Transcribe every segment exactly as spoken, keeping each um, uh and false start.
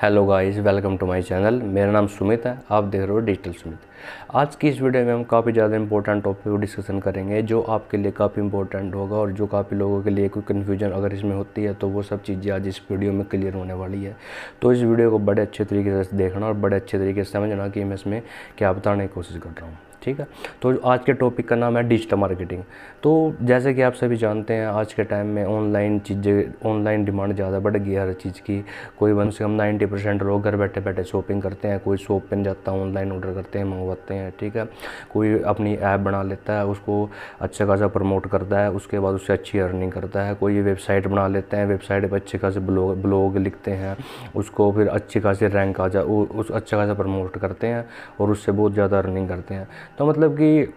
Hello guys, welcome to my channel. मेरा नाम सुमित है, आप देख रहे हो डिजिटल सुमित। आज की इस वीडियो में हम काफ़ी ज़्यादा इंपॉर्टेंट टॉपिक को डिस्कशन करेंगे जो आपके लिए काफ़ी इंपॉर्टेंट होगा और जो काफ़ी लोगों के लिए कोई कन्फ्यूजन अगर इसमें होती है तो वो सब चीज़ें आज इस वीडियो में क्लियर होने वाली है। तो इस वीडियो को बड़े अच्छे तरीके से देखना और बड़े अच्छे तरीके से समझना कि मैं इसमें क्या बताने की कोशिश कर रहा हूँ, ठीक है। तो आज के टॉपिक का नाम है डिजिटल मार्केटिंग। तो जैसे कि आप सभी जानते हैं, आज के टाइम में ऑनलाइन चीज़ें, ऑनलाइन डिमांड ज़्यादा बढ़ गई है हर चीज़ की। कोई कम से कम नब्बे परसेंट लोग घर बैठे बैठे शॉपिंग करते हैं। कोई शॉप पर जाता है, ऑनलाइन ऑर्डर करते हैं, मंगवाते हैं, ठीक है। कोई अपनी ऐप बना लेता है, उसको अच्छा खासा प्रमोट करता है, उसके बाद उससे अच्छी अर्निंग करता है। कोई वेबसाइट बना लेते हैं, वेबसाइट पर अच्छे खासे ब्लॉग ब्लॉग लिखते हैं, उसको फिर अच्छी खासी रैंक आ जा, उस अच्छा खासा प्रमोट करते हैं और उससे बहुत ज़्यादा अर्निंग करते हैं। तो मतलब कि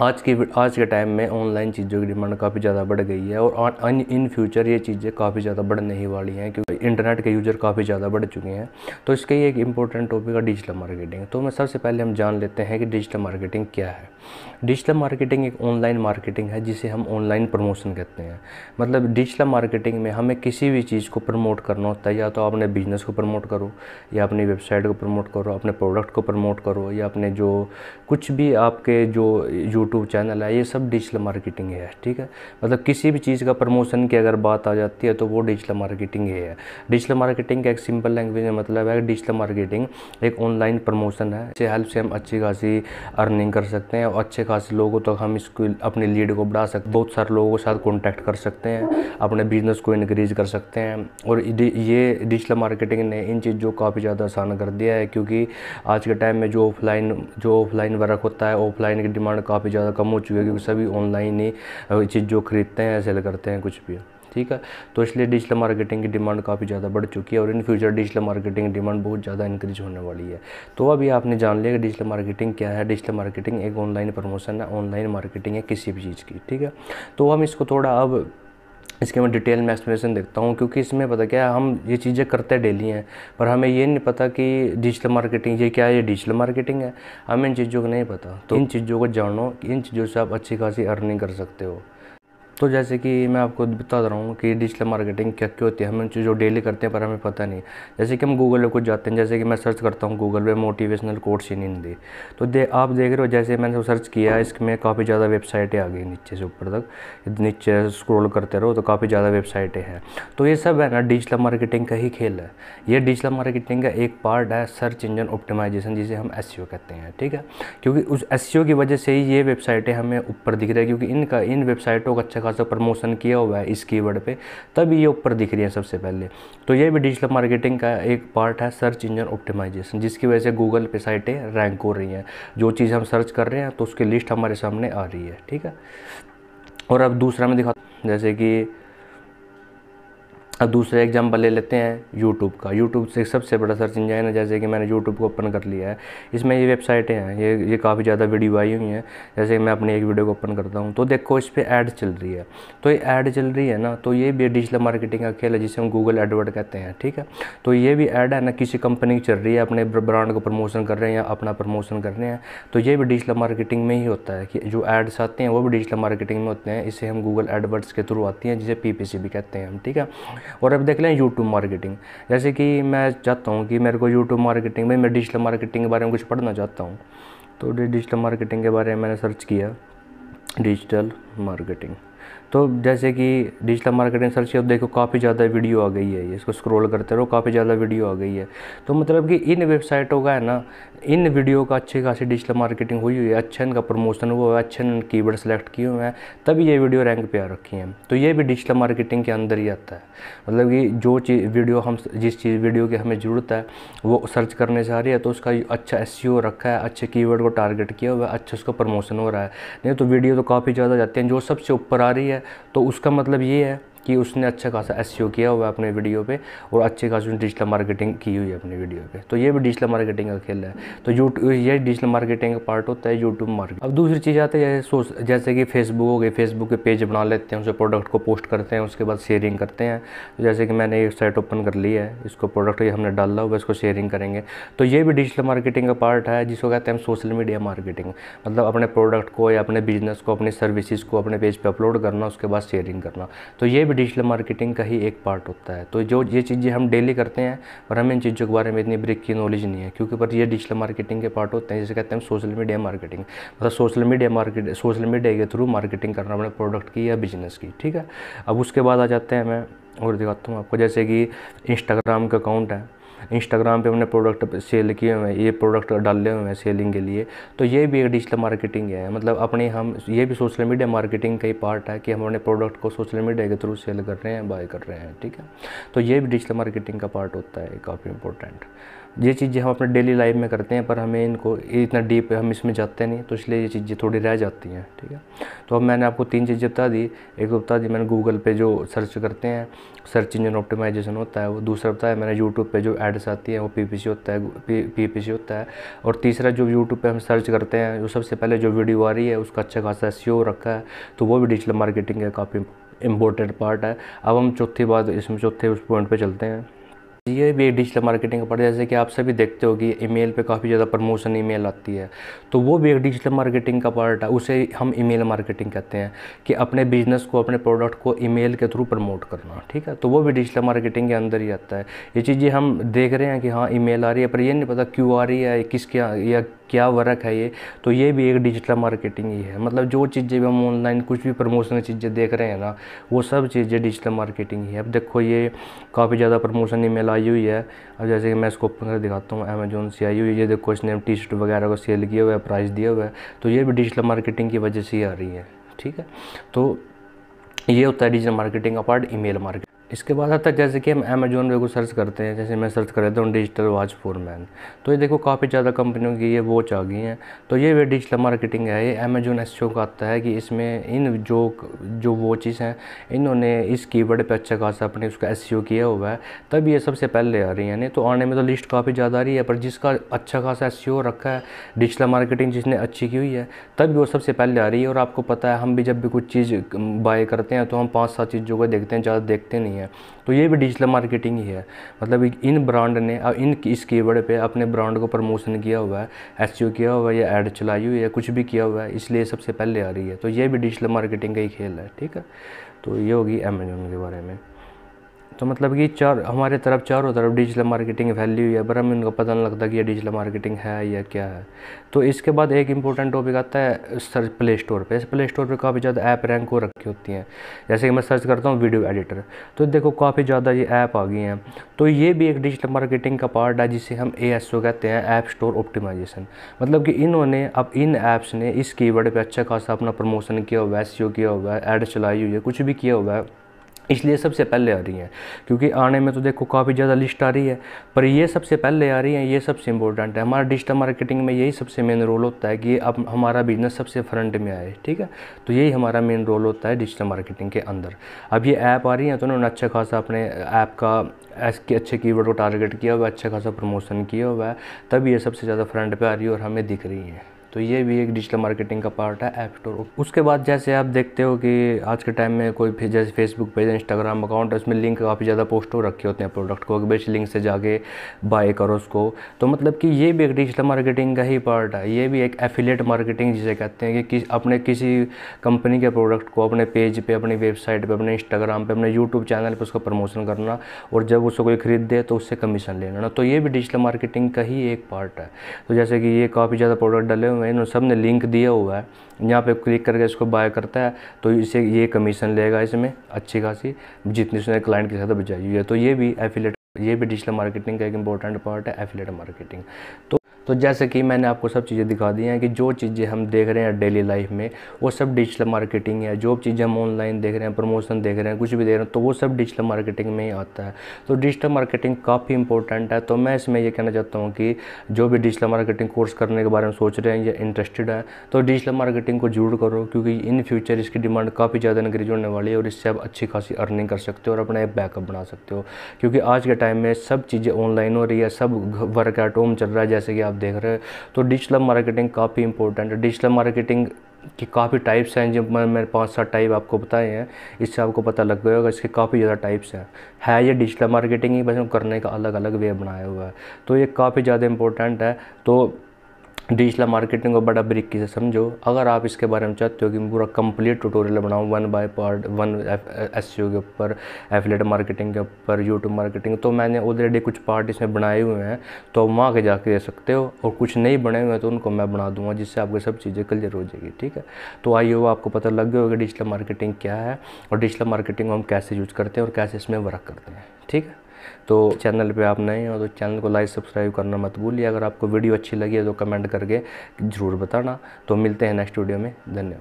आज की आज के टाइम में ऑनलाइन चीज़ों की डिमांड काफ़ी ज़्यादा बढ़ गई है और इन फ्यूचर ये चीज़ें काफ़ी ज़्यादा बढ़ने ही वाली हैं क्योंकि इंटरनेट के यूज़र काफ़ी ज़्यादा बढ़ चुके हैं। तो इसके ही एक इम्पोर्टेंट टॉपिक है डिजिटल मार्केटिंग। तो मैं सबसे पहले हम जान लेते हैं कि डिजिटल मार्केटिंग क्या है। डिजिटल मार्केटिंग एक ऑनलाइन मार्केटिंग है जिसे हम ऑनलाइन प्रमोशन कहते हैं। मतलब डिजिटल मार्केटिंग में हमें किसी भी चीज़ को प्रमोट करना होता है। या तो अपने बिजनेस को प्रमोट करो, या अपनी वेबसाइट को प्रमोट करो, अपने प्रोडक्ट को प्रमोट करो, या अपने जो कुछ भी आपके जो यूट्यूब चैनल है, ये सब डिजिटल मार्केटिंग है, ठीक है। मतलब किसी भी चीज़ का प्रमोशन की अगर बात आ जाती है तो वो डिजिटल मार्केटिंग ही है। डिजिटल मार्केटिंग का एक सिंपल लैंग्वेज में मतलब है कि डिजिटल मार्केटिंग एक ऑनलाइन प्रमोशन है। इसके हेल्प से हम अच्छी खासी अर्निंग कर सकते हैं और अच्छे खासे लोगों तक तो हम इसको अपने लीड को बढ़ा सकते हैं, बहुत सारे लोगों के साथ कॉन्टैक्ट कर सकते हैं, अपने बिजनेस को इनक्रीज़ कर सकते हैं। और ये डिजिटल मार्केटिंग ने इन चीज़ों को काफ़ी ज़्यादा आसान कर दिया है क्योंकि आज के टाइम में जो ऑफलाइन जो ऑफलाइन वर्क होता है, ऑफलाइन की डिमांड काफ़ी ज़्यादा कम हो चुकी है क्योंकि सभी ऑनलाइन ही चीज़ खरीदते हैं, सेल करते हैं कुछ भी, ठीक है। तो इसलिए डिजिटल मार्केटिंग की डिमांड काफ़ी ज़्यादा बढ़ चुकी है और इन फ्यूचर डिजिटल मार्केटिंग की डिमांड बहुत ज़्यादा इंक्रीज होने वाली है। तो अभी आपने जान लिया कि डिजिटल मार्केटिंग क्या है। डिजिटल मार्केटिंग एक ऑनलाइन प्रमोशन है, ऑनलाइन मार्केटिंग है किसी भी चीज़ की, ठीक है। तो हम इसको थोड़ा अब इसके मैं डिटेल में एक्सप्लेनेशन देखता हूँ क्योंकि इसमें पता क्या है, हम ये चीज़ें करते डेली हैं पर हमें ये नहीं पता कि डिजिटल मार्केटिंग ये क्या है, ये डिजिटल मार्केटिंग है, हमें इन चीज़ों को नहीं पता। तो इन चीज़ों को जानो, इन चीज़ों से आप अच्छी खासी अर्निंग कर सकते हो। तो जैसे कि मैं आपको बता रहा हूँ कि डिजिटल मार्केटिंग क्या क्या होती है, हम जो डेली करते हैं पर हमें पता नहीं। जैसे कि हम गूगल पे कुछ जाते हैं, जैसे कि मैं सर्च करता हूँ गूगल पे मोटिवेशनल कोट्स इन हिंदी, तो दे आप देख रहे हो जैसे मैंने सर्च किया, इसमें काफ़ी ज़्यादा वेबसाइटें आ गई, नीचे से ऊपर तक नीचे स्क्रॉल करते रहो तो काफ़ी ज़्यादा वेबसाइटें हैं। तो ये सब है ना डिजिटल मार्केटिंग का ही खेल है। ये डिजिटल मार्केटिंग का एक पार्ट है सर्च इंजन ऑप्टिमाइजेशन, जिसे हम एस ई ओ कहते हैं, ठीक है। क्योंकि उस एस ई ओ की वजह से ही ये वेबसाइटें हमें ऊपर दिख रही है क्योंकि इनका इन वेबसाइटों का अच्छा खासा प्रमोशन किया हुआ है इस कीवर्ड पे, तब ये ऊपर दिख रही है सबसे पहले। तो ये भी डिजिटल मार्केटिंग का एक पार्ट है सर्च इंजन ऑप्टिमाइजेशन, जिसकी वजह से गूगल पे साइटें रैंक हो रही हैं, जो चीज़ हम सर्च कर रहे हैं तो उसकी लिस्ट हमारे सामने आ रही है, ठीक है। और अब दूसरा मैं दिखा जैसे कि अब दूसरा एग्जाम्पल ले लेते हैं यूट्यूब का। यूट्यूब से सबसे बड़ा सर्च इंजन है। जैसे कि मैंने यूट्यूब को ओपन कर लिया है, इसमें ये वेबसाइटें हैं, ये ये काफ़ी ज़्यादा वीडियो आई हुई हैं। जैसे मैं अपनी एक वीडियो को ओपन करता हूँ तो देखो इस पर ऐड चल रही है, तो ये ऐड चल रही है ना, तो ये भी डिजिटल मार्केटिंग का खेल है जिसे हम गूगल एडवर्ड कहते हैं, ठीक है। तो ये भी ऐड है ना, किसी कंपनी की चल रही है, अपने ब्रांड को प्रमोशन कर रहे हैं या अपना प्रमोशन कर रहे हैं, तो ये भी डिजिटल मार्केटिंग में ही होता है कि जो एड्स आते हैं वो भी डिजिटल मार्केटिंग में होते हैं। इसे हम गूगल एडवर्ड्स के थ्रू आती हैं, जिसे पी पी सी भी कहते हैं हम, ठीक है। और अब देख लें यूट्यूब मार्केटिंग। जैसे कि मैं चाहता हूँ कि मेरे को यूट्यूब मार्केटिंग में मैं डिजिटल मार्केटिंग के बारे में कुछ पढ़ना चाहता हूँ, तो डिजिटल मार्केटिंग के बारे में मैंने सर्च किया डिजिटल मार्केटिंग। तो जैसे कि डिजिटल मार्केटिंग सर्च किया तो देखो काफ़ी ज़्यादा वीडियो आ गई है, इसको स्क्रॉल करते रहो काफ़ी ज़्यादा वीडियो आ गई है। तो मतलब कि इन वेबसाइटों का है ना, इन वीडियो का अच्छी खासी डिजिटल मार्केटिंग हुई हुई है, अच्छा इनका प्रमोशन हुआ है, अच्छे इन्होंने कीवर्ड सेलेक्ट किए हुए हैं, तभी ये वीडियो रैंक पे आ रखी हैं। तो ये भी डिजिटल मार्केटिंग के अंदर ही आता है। मतलब कि जो चीज़ वीडियो हम जिस चीज़ वीडियो की हमें ज़रूरत है वो सर्च करने से आ रही है, तो उसका अच्छा एस ई ओ रखा है, अच्छे कीवर्ड को टारगेट किया हुआ है, अच्छा उसका प्रमोशन हो रहा है। नहीं तो वीडियो तो काफ़ी ज़्यादा जाती है, जो सबसे ऊपर आ रही है तो उसका मतलब ये है कि उसने अच्छा खासा एस ई ओ किया हुआ है अपने वीडियो पे और अच्छे खासी डिजिटल मार्केटिंग की हुई है अपने वीडियो पे। तो ये भी डिजिटल मार्केटिंग का खेल है। तो यूट्यूब ये डिजिटल मार्केटिंग का पार्ट होता है यूट्यूब मार्केटिंग। अब दूसरी चीज़ आती है सोच, जैसे कि फेसबुक हो गई, फेसबुक के पेज बना लेते हैं, उसे प्रोडक्ट को पोस्ट करते हैं, उसके बाद शेयरिंग करते हैं। जैसे कि मैंने एक साइट ओपन कर ली है, इसको प्रोडक्ट हमने डाला हुआ, इसको शेयरिंग करेंगे, तो ये भी डिजिटल मार्केटिंग का पार्ट है जिसको कहते हैं हम सोशल मीडिया मार्केटिंग। मतलब अपने प्रोडक्ट को या अपने बिजनेस को, अपनी सर्विसेज को अपने पेज पर अपलोड करना, उसके बाद शेयरिंग करना, तो ये भी डिजिटल मार्केटिंग का ही एक पार्ट होता है। तो जो ये चीज़ें हम डेली करते हैं और हमें इन चीज़ों के बारे में इतनी ब्रेक की नॉलेज नहीं है, क्योंकि पर ये डिजिटल मार्केटिंग के पार्ट होते हैं, जैसे कहते हैं सोशल मीडिया मार्केटिंग, मतलब social media market social media के थ्रू मार्केटिंग करना अपने प्रोडक्ट की या बिजनेस की। ठीक है, अब उसके बाद आ जाते हैं, मैं और दिखाता हूँ आपको, जैसे कि इंस्टाग्राम का अकाउंट है, इंस्टाग्राम पे हमने प्रोडक्ट सेल किए हुए हैं, ये प्रोडक्ट डाले हुए हैं सेलिंग के लिए, तो ये भी एक डिजिटल मार्केटिंग है। मतलब अपने हम ये भी सोशल मीडिया मार्केटिंग का ही पार्ट है कि हम अपने प्रोडक्ट को सोशल मीडिया के थ्रू सेल कर रहे हैं, बाय कर रहे हैं। ठीक है, तो ये भी डिजिटल मार्केटिंग का पार्ट होता है, काफ़ी इंपॉर्टेंट। ये चीज़ें हम अपने डेली लाइफ में करते हैं, पर हमें इनको इतना डीप हम इसमें जाते नहीं, तो इसलिए ये चीज़ें थोड़ी रह जाती हैं। ठीक है, तो अब मैंने आपको तीन चीज़ें बता दी, एक तो बता दी मैंने गूगल पे जो सर्च करते हैं, सर्च इंजन ऑप्टिमाइजेशन होता है वो, दूसरा बताया मैंने यूट्यूब पे जो एड्स आती हैं वो पीपीसी होता है, पीपीसी होता है, और तीसरा जो यूट्यूब पर हम सर्च करते हैं जो सबसे पहले जो वीडियो आ रही है उसका अच्छा खासा एसईओ रखा है, तो वो भी डिजिटल मार्केटिंग का काफ़ी इम्पोर्टेंट पार्ट है। अब हम चौथी बात इसमें चौथे उस पॉइंट पर चलते हैं, ये भी एक डिजिटल मार्केटिंग का पार्ट है। जैसे कि आप सभी देखते हो कि ईमेल पे काफ़ी ज़्यादा प्रमोशन ईमेल आती है, तो वो भी एक डिजिटल मार्केटिंग का पार्ट है, उसे हम ईमेल मार्केटिंग कहते हैं, कि अपने बिजनेस को, अपने प्रोडक्ट को ईमेल के थ्रू प्रमोट करना। ठीक है, तो वो भी डिजिटल मार्केटिंग के अंदर ही आता है। ये चीज़ें हम देख रहे हैं कि हाँ ईमेल आ रही है, पर ये नहीं पता क्यों आ रही है, किसके या क्या वर्क है ये, तो ये भी एक डिजिटल मार्केटिंग ही है। मतलब जो चीज़ें भी हम ऑनलाइन कुछ भी प्रमोशन चीज़ें देख रहे हैं ना, वो सब चीज़ें डिजिटल मार्केटिंग ही है। अब देखो ये काफ़ी ज़्यादा प्रमोशन ईमेल आई हुई है, अब जैसे कि मैं इसको ओपन कर दिखाता हूँ, अमेजोन से आई हुई है, ये देखो इसने टी शर्ट वगैरह को सेल किया हुआ है, प्राइस दिया हुआ है, तो ये भी डिजिटल मार्केटिंग की वजह से ही आ रही है। ठीक है, तो ये होता है डिजिटल मार्केटिंग का पार्ट, ईमेल मार्केटिंग। इसके बाद आता है जैसे कि हम अमेजोन पे को सर्च करते हैं, जैसे मैं सर्च कर देता हूँ डिजिटल वॉच फॉर मैन, तो ये देखो काफ़ी ज़्यादा कंपनियों की ये वॉच आ गई हैं, तो ये भी डिजिटल मार्केटिंग है। ये अमेजोन एसईओ का आता है कि इसमें इन जो जो वॉचेस हैं इन्होंने इस कीवर्ड पे अच्छा खासा अपने उसका एसईओ किया हुआ है, तब ये सबसे पहले आ रही है। नहीं तो आने में तो लिस्ट काफ़ी ज़्यादा आ रही है, पर जिसका अच्छा खासा एसईओ रखा है, डिजिटल मार्केटिंग जिसने अच्छी की हुई है, तब वो सबसे पहले आ रही है। और आपको पता है हम भी जब भी कुछ चीज़ बाय करते हैं तो हम पाँच सात चीज़ों को देखते हैं, ज़्यादा देखते नहीं हैं, तो ये भी डिजिटल मार्केटिंग ही है। मतलब इन ब्रांड ने इन इस कीवर्ड पे अपने ब्रांड को प्रमोशन किया हुआ है, एसईओ किया हुआ है, या ऐड चलाई हुई है, कुछ भी किया हुआ है, इसलिए सबसे पहले आ रही है, तो ये भी डिजिटल मार्केटिंग का ही खेल है। ठीक है, तो ये होगी अमेजोन के बारे में। तो मतलब कि चार हमारे तरफ चारों तरफ डिजिटल मार्केटिंग वैल्यू है, पर हमें उनका पता नहीं लगता कि ये डिजिटल मार्केटिंग है या क्या है। तो इसके बाद एक इंपॉर्टेंट टॉपिक आता है सर्च, प्ले स्टोर पे प्ले स्टोर पे काफ़ी ज़्यादा ऐप रैंक हो रखी होती हैं। जैसे कि मैं सर्च करता हूँ वीडियो एडिटर, तो देखो काफ़ी ज़्यादा ये ऐप आ गई हैं, तो ये भी एक डिजिटल मार्केटिंग का पार्ट है, जिसे हम ए एस ओ कहते हैं, ऐप स्टोर ऑप्टिमाइजेशन। मतलब कि इन्होंने अब इन ऐप्स ने इस कीवर्ड पे अच्छा खासा अपना प्रमोशन किया हुआ है, एसईओ किया हुआ है, ऐड चलाई हुई है, कुछ भी किया हुआ है, इसलिए सबसे पहले आ रही हैं। क्योंकि आने में तो देखो काफ़ी ज़्यादा लिस्ट आ रही है, पर ये सबसे पहले आ रही हैं, ये सबसे इंपॉर्टेंट है। हमारा डिजिटल मार्केटिंग में यही सबसे मेन रोल होता है कि अब हमारा बिजनेस सबसे फ्रंट में आए। ठीक है, तो यही हमारा मेन रोल होता है डिजिटल मार्केटिंग के अंदर। अब ये ऐप आ रही हैं तो उन्होंने अच्छा खासा अपने ऐप का अच्छे कीवर्ड को टारगेट किया हुआ है, अच्छा खासा प्रमोशन किया हुआ है, तब ये सबसे ज़्यादा फ्रंट पर आ रही है और हमें दिख रही हैं। तो ये भी एक डिजिटल मार्केटिंग का पार्ट है, ऐप स्टोर। उसके बाद जैसे आप देखते हो कि आज के टाइम में कोई भी जैसे फेसबुक पेज, इंस्टाग्राम अकाउंट है, उसमें लिंक काफ़ी ज़्यादा पोस्ट हो रखे होते हैं प्रोडक्ट को, बेस्ट लिंक से जाके बाय करो उसको, तो मतलब कि ये भी एक डिजिटल मार्केटिंग का ही पार्ट है। ये भी एक एफिलिएट मार्केटिंग जिसे कहते हैं, कि, कि अपने किसी कंपनी के प्रोडक्ट को अपने पेज पर, अपनी वेबसाइट पर, अपने इंस्टाग्राम पर, अपने यूट्यूब चैनल पर उसका प्रमोशन करना, और जब उसको कोई खरीद दे तो उससे कमीशन लेना, तो ये भी डिजिटल मार्केटिंग का ही एक पार्ट है। तो जैसे कि ये काफ़ी ज़्यादा प्रोडक्ट डाले हुए, इन सब ने लिंक दिया हुआ है, यहाँ पे क्लिक करके इसको बाय करता है तो इसे ये कमीशन लेगा, इसमें अच्छी खासी जितनी उसने क्लाइंट के साथ बचाई हुई है, तो ये भी एफिलिएट, ये भी डिजिटल मार्केटिंग का एक इंपॉर्टेंट पार्ट है, एफिलिएट मार्केटिंग। तो तो जैसे कि मैंने आपको सब चीज़ें दिखा दी हैं कि जो चीज़ें हम देख रहे हैं डेली लाइफ में वो सब डिजिटल मार्केटिंग है, जो चीज़ें हम ऑनलाइन देख रहे हैं, प्रमोशन देख रहे हैं, कुछ भी देख रहे हैं, तो वो सब डिजिटल मार्केटिंग में ही आता है। तो डिजिटल मार्केटिंग काफ़ी इंपॉर्टेंट है। तो मैं इसमें ये कहना चाहता हूँ कि जो भी डिजिटल मार्केटिंग कोर्स करने के बारे में सोच रहे हैं या इंटरेस्टेड है, तो डिजिटल मार्केटिंग को जरूर करो, क्योंकि इन फ्यूचर इसकी डिमांड काफ़ी ज़्यादा इंक्रीज होने वाली है, और इससे आप अच्छी खासी अर्निंग कर सकते हो और अपना एक बैकअप बना सकते हो। क्योंकि आज के टाइम में सब चीज़ें ऑनलाइन हो रही है, सब वर्क एट होम चल रहा है, जैसे कि देख रहे हैं, तो डिजिटल मार्केटिंग काफ़ी इंपॉर्टेंट है। डिजिटल मार्केटिंग कि काफ़ी टाइप्स हैं, जब मैंने पाँच सात टाइप आपको बताए हैं, इससे आपको पता लग गया होगा इसके काफ़ी ज़्यादा टाइप्स हैं। है ये डिजिटल मार्केटिंग ही, बस करने का अलग अलग वे बनाया हुआ है, तो ये काफ़ी ज़्यादा इंपॉर्टेंट है। तो डिजिटल मार्केटिंग को बड़ा बारीकी से समझो। अगर आप इसके बारे में चाहते हो कि मैं पूरा कंप्लीट ट्यूटोरियल बनाऊँ one by part one SEO के ऊपर, एफिलिएट मार्केटिंग के ऊपर, यूट्यूब मार्केटिंग, तो मैंने ऑलरेडी कुछ पार्ट इसमें बनाए हुए हैं, तो वहाँ के जाके दे सकते हो। और कुछ नहीं बने हुए हैं तो उनको मैं बना दूँगा, जिससे आपको सब चीज़ें क्लियर हो जाएगी। ठीक है, तो आई होप आपको पता लग गया होगा डिजिटल मार्केटिंग क्या है और डिजिटल मार्केटिंग को हम कैसे यूज़ करते हैं और कैसे इसमें वर्क करते हैं। ठीक है, तो चैनल पे आप नए हो तो चैनल को लाइक सब्सक्राइब करना मत भूलिए। अगर आपको वीडियो अच्छी लगी है तो कमेंट करके ज़रूर बताना। तो मिलते हैं नेक्स्ट वीडियो में, धन्यवाद।